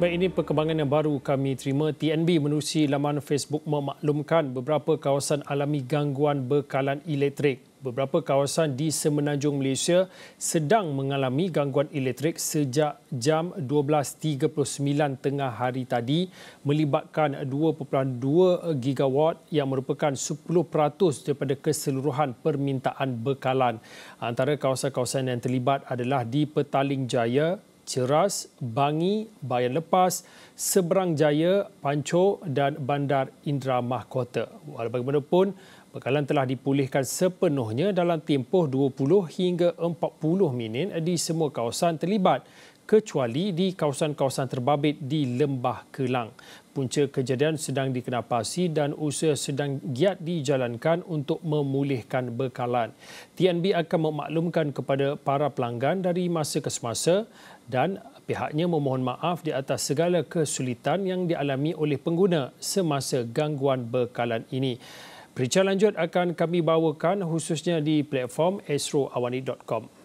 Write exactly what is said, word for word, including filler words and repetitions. Baik, ini perkembangan yang baru kami terima. T N B menerusi laman Facebook memaklumkan beberapa kawasan alami gangguan bekalan elektrik. Beberapa kawasan di Semenanjung Malaysia sedang mengalami gangguan elektrik sejak jam dua belas tiga puluh sembilan tengah hari tadi, melibatkan dua perpuluhan dua gigawatt yang merupakan sepuluh peratus daripada keseluruhan permintaan bekalan. Antara kawasan-kawasan yang terlibat adalah di Petaling Jaya, Cheras, Bangi, Bayan Lepas, Seberang Jaya, Panchor dan Bandar Indera Mahkota. Bagaimanapun, bekalan telah dipulihkan sepenuhnya dalam tempoh dua puluh hingga empat puluh minit di semua kawasan terlibat, kecuali di kawasan-kawasan terbabit di Lembah Kelang. Punca kejadian sedang dikenapasi dan usaha sedang giat dijalankan untuk memulihkan bekalan. T N B akan memaklumkan kepada para pelanggan dari masa ke semasa dan pihaknya memohon maaf di atas segala kesulitan yang dialami oleh pengguna semasa gangguan bekalan ini. Berita lanjut akan kami bawakan khususnya di platform astro awani dot com.